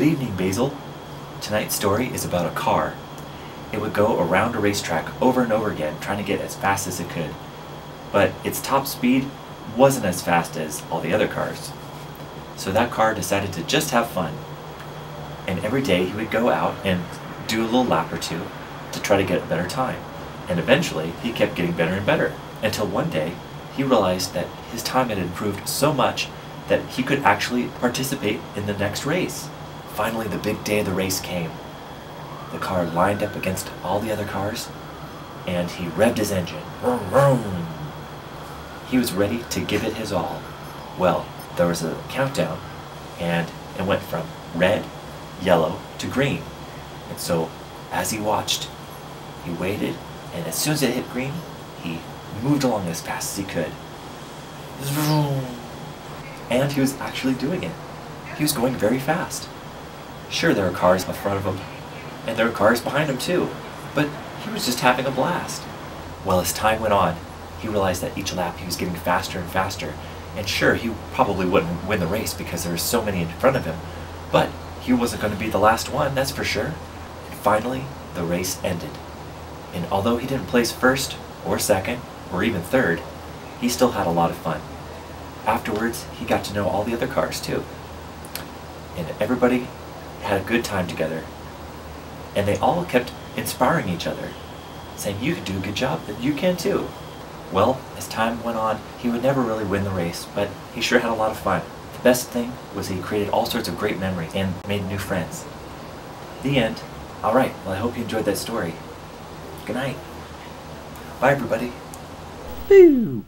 Good evening, Basil. Tonight's story is about a car. It would go around a racetrack over and over again, trying to get as fast as it could. But its top speed wasn't as fast as all the other cars. So that car decided to just have fun. And every day he would go out and do a little lap or two to try to get a better time. And eventually, he kept getting better and better, until one day, he realized that his time had improved so much that he could actually participate in the next race. Finally, the big day of the race came. The car lined up against all the other cars, and he revved his engine. Vroom, vroom. He was ready to give it his all. Well, there was a countdown, and it went from red, yellow, to green. And so, as he watched, he waited, and as soon as it hit green, he moved along as fast as he could. And he was actually doing it. He was going very fast. Sure, there were cars in front of him, and there were cars behind him too, but he was just having a blast. Well, as time went on, he realized that each lap he was getting faster and faster, and sure, he probably wouldn't win the race because there were so many in front of him, but he wasn't going to be the last one, that's for sure. And finally, the race ended. And although he didn't place first, or second, or even third, he still had a lot of fun. Afterwards, he got to know all the other cars too. And everybody had a good time together. And they all kept inspiring each other, saying, "You can do a good job, but you can too." Well, as time went on, he would never really win the race, but he sure had a lot of fun. The best thing was he created all sorts of great memories and made new friends. The end. Alright, well, I hope you enjoyed that story. Good night. Bye, everybody. Boo!